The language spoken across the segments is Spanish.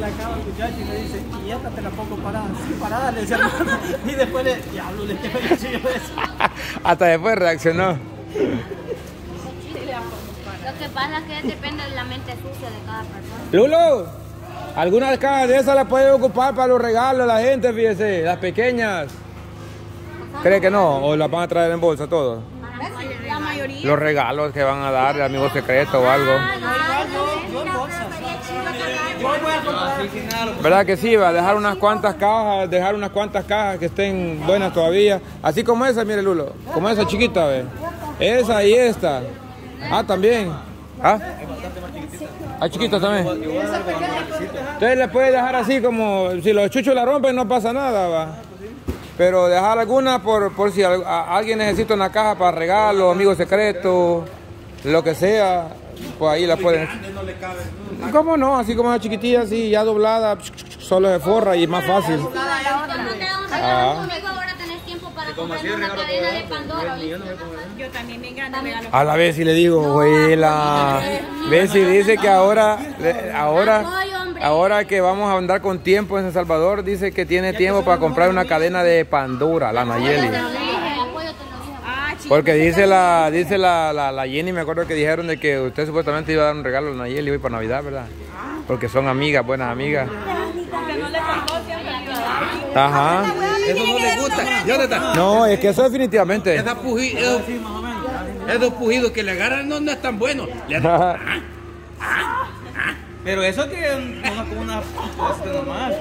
la cama al muchacho y me dice, y esta te la pongo parada. Sí, parada, le decía, y después le diablo, le quedé yo eso. Hasta después reaccionó. Lo que pasa es que depende de la mente sucia de cada persona. Lulo, algunas cajas de esas las puedes ocupar para los regalos a la gente, fíjese, las pequeñas. ¿Cree que no? ¿O las van a traer en bolsa todo? La mayoría. Los regalos que van a dar de amigos secretos o algo. ¿Verdad que sí? Va a dejar unas cuantas cajas, que estén buenas todavía. Así como esa, mire Lulo, como esa chiquita, ve. Esa y esta. Ah, también. ¿Ah? Ah, chiquita también. Entonces le puede dejar así como, si los chuchos la rompen no pasa nada, va. Pero dejar alguna por si alguien necesita una caja para regalos, amigos secretos, lo que sea, pues ahí la pueden... ¿Cómo no? Así como una chiquitilla, así ya doblada, solo se forra y es más fácil. Ah. Como así, una cadena de Pandora, yo también me encanta. A la Bessy le digo, güey, la Bessy dice que ahora que vamos a andar con tiempo en El Salvador, dice que tiene tiempo para comprar una cadena de Pandora, la Nayeli. Porque dice la Jenny, me acuerdo que dijeron de que usted supuestamente iba a dar un regalo a la Nayeli hoy para Navidad, ¿verdad? Porque son amigas, buenas amigas. Ajá. Eso no le gusta. No, es que eso definitivamente. Esos pujidos que le agarran no es tan bueno. Pero eso que es como una puesta nomás.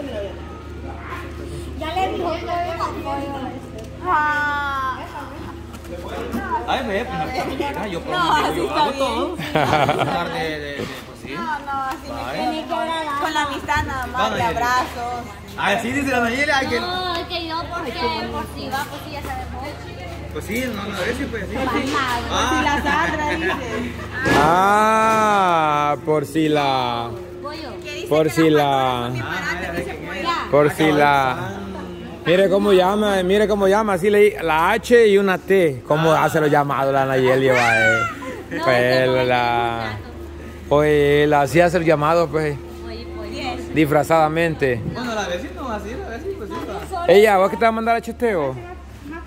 Ya le dijo que ay, ve, pues yo hago todo. No, así me con la amistad nada más, de abrazos. Así dice la Nayela. No, es que yo porque por si va, pues si ya sabemos. Pues sí, no, es que pues sí. Ah, si la Sandra dice. Ah, por si la... Por si la... Por si la... Mire cómo llama, así le la H y una T. ¿Cómo hace los llamados la Nayeli? Pues la... Oye, la hacía hacer llamado, pues. Oye. Disfrazadamente. Bueno, la Bessy no va así, la Bessy pues sí está. Ella, ¿vos qué te va a mandar a cheteo?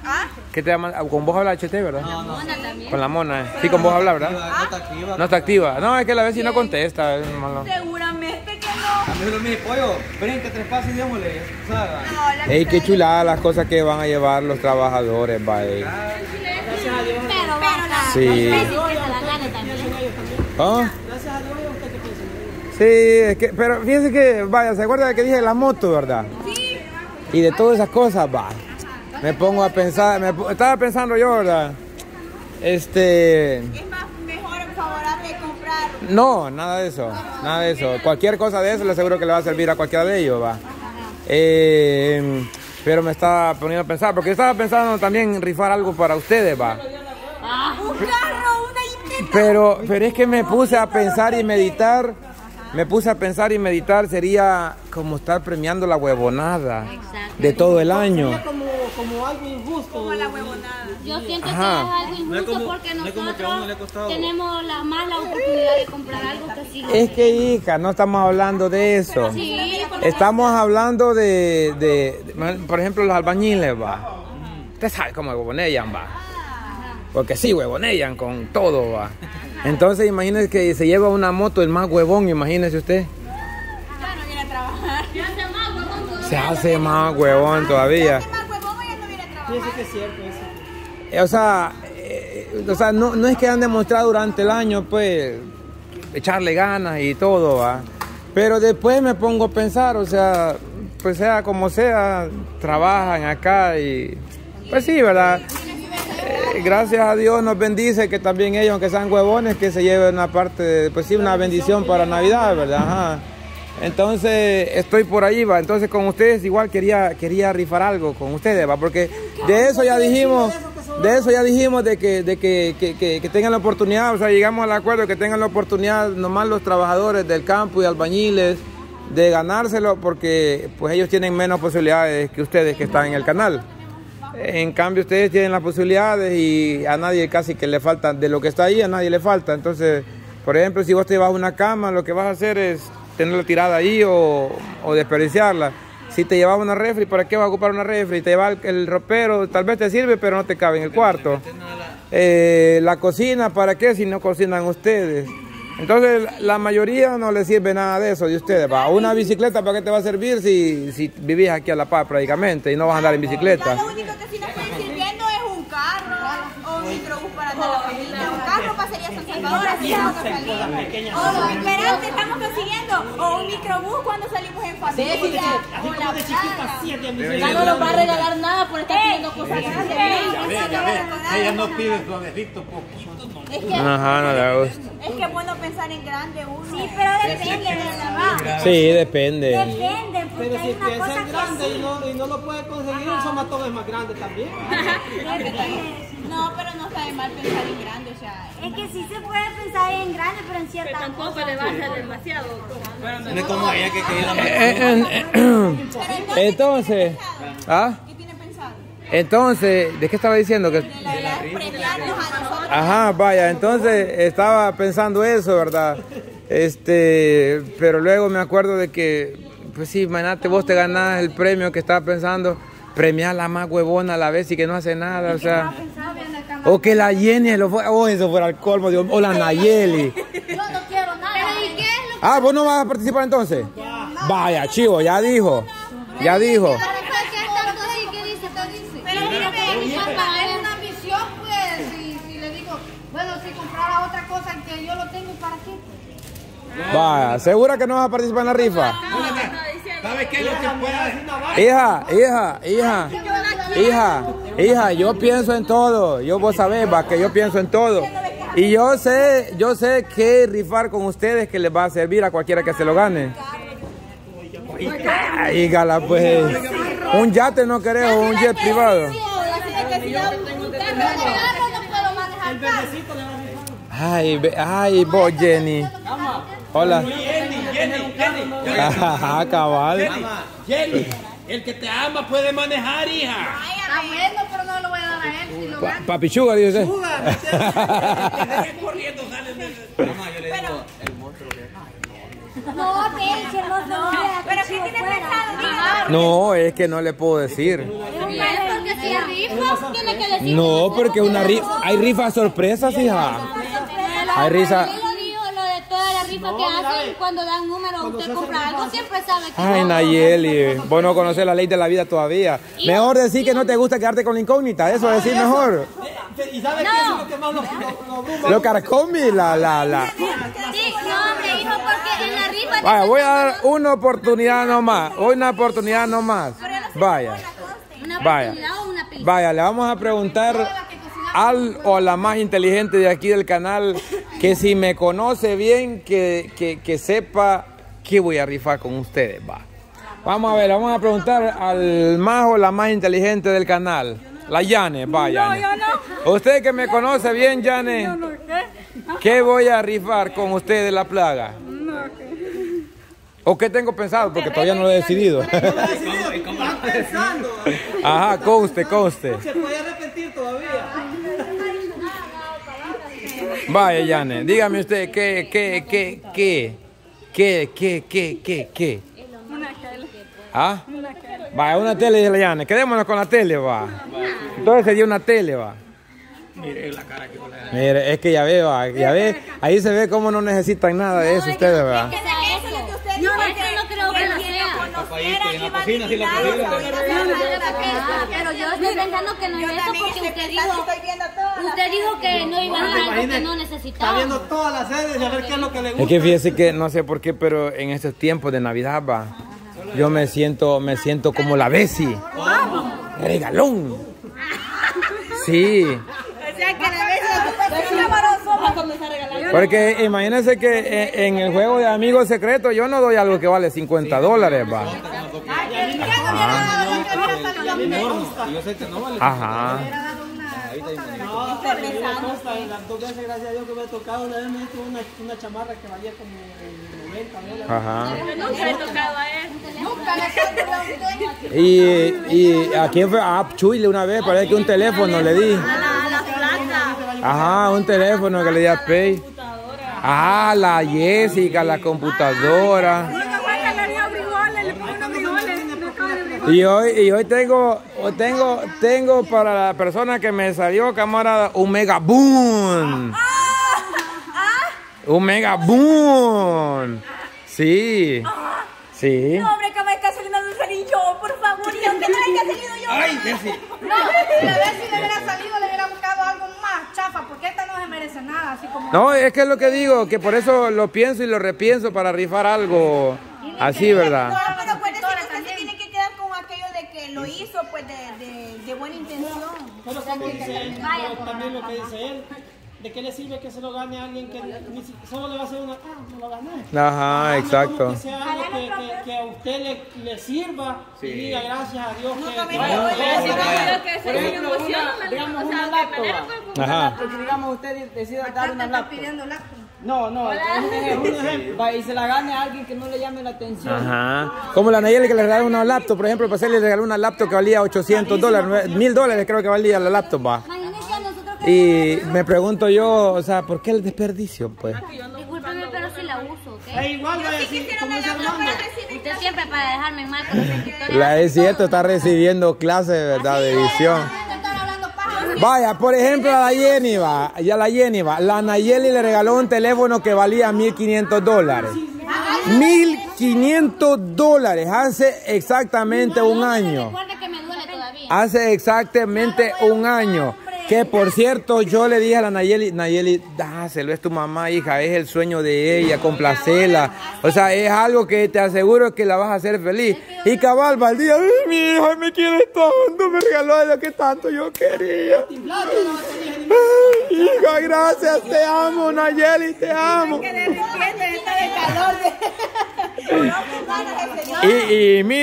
¿Ah? ¿Qué te va a mandar? Con vos habla cheteo, ¿verdad? No. Con la mona también. Con la mona, ¿eh? Sí, con vos habla, ¿verdad? No está activa. No está activa. No, es que la Bessy no contesta. Seguramente que no. A mí lo mire, pollo, brinque tres pasos y démosle. Ey, qué chulada las cosas que van a llevar los trabajadores, va. Gracias a Dios. Pero sí. ¿Ah? Gracias a Dios, ¿usted qué piensa? Sí, es que, pero fíjense que, vaya, ¿se acuerda de que dije la moto, verdad? Sí. Y de todas esas cosas, va. Me pongo a pensar, estaba pensando yo, ¿verdad? ¿Es más mejor favorable comprar? No, nada de eso, nada de eso. Cualquier cosa de eso, le aseguro que le va a servir a cualquiera de ellos, va. Pero me estaba poniendo a pensar, porque estaba pensando también en rifar algo para ustedes, va. Un carro, una Pero es que me puse a pensar y meditar, sería como estar premiando la huevonada de todo el año. Sería como algo injusto. Como la huevonada. Yo siento que es algo injusto porque nosotros tenemos la mala oportunidad de comprar algo que sí. Es que hija, no estamos hablando de eso. Estamos hablando de por ejemplo, los albañiles, va. Usted sabe cómo huevonellan, va. Porque sí, huevonellan con todo, va. Entonces, imagínese que se lleva una moto el más huevón, imagínese usted. Ya no viene a trabajar. Se hace más huevón todavía. Se hace más huevón todavía. Se hace más huevón y ya no viene a trabajar. Eso es cierto, eso. O sea, no es que han demostrado durante el año, pues, echarle ganas y todo, va. Pero después me pongo a pensar, o sea, pues sea como sea, trabajan acá y... Pues sí, ¿verdad? Gracias a Dios nos bendice que también ellos, aunque sean huevones, que se lleven una parte, pues sí, una bendición para Navidad, ¿verdad? Ajá. Entonces, estoy por ahí, va. Entonces, con ustedes igual quería rifar algo con ustedes, va. Porque de eso ya dijimos, de que tengan la oportunidad, o sea, llegamos al acuerdo que tengan la oportunidad nomás los trabajadores del campo y albañiles de ganárselo, porque pues ellos tienen menos posibilidades que ustedes que están en el canal. En cambio, ustedes tienen las posibilidades y a nadie casi que le falta, de lo que está ahí, a nadie le falta. Entonces, por ejemplo, si vos te vas a una cama, lo que vas a hacer es tenerla tirada ahí o desperdiciarla. Si te llevas una refri, ¿para qué vas a ocupar una refri? Te llevas el ropero, tal vez te sirve, pero no te cabe en el cuarto. La cocina, ¿para qué si no cocinan ustedes? Entonces, la mayoría no les sirve nada de eso de ustedes. ¿Va? Una bicicleta, ¿para qué te va a servir si vivís aquí a La Paz prácticamente y no vas a andar en bicicleta? Lo único que sí nos puede ir sirviendo es un carro o un microbús para andar a la familia. Un carro pasaría a San Salvador, así vamos a salir. O esperante, estamos consiguiendo. O un microbús cuando salimos en familia. O la playa. Ya no nos va a regalar nada por estar pidiendo cosas grandes. Ella no pide suavecito, poquito. Es que, ajá, no le gusta. Es que es bueno pensar en grande uno. Sí, pero depende de la verdad. Sí, depende. Depende, porque pero si hay una cosa en grande que sí. y no lo puede conseguir, un somatón es más grande también. No, pero no sabe mal pensar en grande, o sea... Es que sí se puede pensar en grande, pero en cierta cosa. Tampoco le va a ser demasiado. Pero no es como ella que quería la entonces... ¿Ah? ¿Qué tiene pensado? Entonces, ¿de qué estaba diciendo? Que... Ajá, vaya, entonces estaba pensando eso, ¿verdad? Pero luego me acuerdo de que, pues sí, imagínate, vos te ganás el premio que estaba pensando, premiar la más huevona a la vez y que no hace nada, o sea. O que la Jenny, o eso fuera el colmo, digo, o la Nayeli. Yo no quiero nada. Ah, ¿vos no vas a participar entonces? Vaya, chivo, ya dijo, ya dijo. Vaya, ¿segura que no vas a participar en la rifa? ¿Sabes qué es lo que puede? Hija, yo pienso en todo. Vos sabés, va, que yo pienso en todo. Y yo sé qué rifar con ustedes que les va a servir a cualquiera que se lo gane. Hígala, pues. Un yate no querés, un jet privado. Ay, vos, Jenny. Hola. Jenny. Ajá, cabal. Jenny, el que te ama puede manejar, hija. Está bueno, pero no lo voy a dar a él. Si lo gano. Papichuga, dice usted. Corriendo, sale. Mamá, yo le digo el monstruo que... No, el monstruo no. Pero ¿qué tiene pensado? No, es que no le puedo decir. Porque si hay rifas, tiene que decir. No, porque una rifa, hay rifas sorpresas, hija. Hay rifas. No, que hacen cuando dan número, usted compra algo, siempre sabe que... Ay, Nayeli, vos no conocés la ley de la vida todavía. Mejor decir que no te gusta quedarte con la incógnita, eso es decir mejor. ¿Y sabes qué es lo que más lo carcome? La... Sí, no, hombre, hijo, porque en la rifa... Vaya, voy a dar una oportunidad nomás, Vaya, vaya, le vamos a preguntar al o a la más inteligente de aquí del canal, que si me conoce bien, que sepa qué voy a rifar con ustedes. Va. Vamos a ver, vamos a preguntar al más o la más inteligente del canal. La Yane, vaya. Usted que me conoce bien, Yane, ¿qué voy a rifar con ustedes de la plaga? ¿O qué tengo pensado? Porque todavía no lo he decidido. Ajá, conste. ¿Se puede repetir todavía? Vaya, Yane, dígame usted, ¿qué? Una tele. ¿Ah? Vaya, una tele, dice la Yane. Quedémonos con la tele, va. Entonces sería una tele, va. Mire la cara que pone. Mire, es que ya ve, va, ya ve. Ahí se ve cómo no necesitan nada de eso ustedes, va. Pero yo estoy pensando que no es eso porque usted dijo que no iba a algo que no necesitaba. Está viendo todas las series y a ver qué es lo que le gusta. Es que fíjese que no sé por qué, pero en estos tiempos de Navidad, va, yo me siento como la Bessy. Regalón. Sí. O sea que la Bessy es camarón. Porque imagínense que en el juego de amigos secretos yo no doy algo que vale $50, va. Yo sé que no vale. Ajá. Las dos veces, gracias a Dios que me ha tocado, una vez me hizo una chamarra que valía como $90. Ajá. Nunca le tocaba a él. Nunca le tocaba. Y a quién fue, a Chuyle una vez, parece que un teléfono le di. Ajá, un teléfono que le di a Pay. Ah, la Jessica, la computadora. Y hoy tengo para la persona que me salió, camarada, un mega boom. Un mega boom. Sí. Sí. No, hombre, que me está saliendo de salir yo, por favor. Y aunque no haya salido yo. Ay, Bessy. No, si la Bessy le hubiera salido, le hubiera buscado algo más chafa, porque esta no se merece nada, así como. No, es que es lo que digo, que por eso lo pienso y lo repienso para rifar algo así, ¿verdad? No, pero acuérdense que usted tiene que quedar con aquello de que lo hizo, pues, de buena intención. Pero también lo que dice él. ¿De qué le sirve que se lo gane a alguien que solo le va a hacer una? Ah, no lo gané. Ajá, exacto. Que sea algo que a usted le sirva y diga gracias a Dios. No, que no, por ejemplo, digamos una laptop. Porque digamos usted decida dar una laptop. No, no, es un ejemplo. Y se la gane a alguien que no le llame la atención. Ajá. Como la Nayeli que le regaló una laptop, por ejemplo, para hacerle regaló una laptop que valía $800, $1000 creo que valía la laptop, va. Y me pregunto yo, o sea, ¿por qué el desperdicio, pues? Discúlpame, pero si la uso, ¿ok? Es igual, yo sí quisiera una laptop para recibir. Usted siempre para dejarme mal con los escritores. La es cierto, está recibiendo clases, ¿verdad? De visión. Vaya, por ejemplo, a la Jenny, va. Ya la Jenny, va. La Nayeli le regaló un teléfono que valía $1500. $1500 hace exactamente un año. Recuerda que me duele todavía. Hace exactamente un año. Que por cierto, yo le dije a la Nayeli, dáselo, es tu mamá, hija, es el sueño de ella, complacela. O sea, es algo que te aseguro que la vas a hacer feliz. Y cabal, va el día, ay, mi hija me quiere tanto, me regaló lo que tanto yo quería. Ay, hija, gracias, te amo, Nayeli, te amo. Y mira.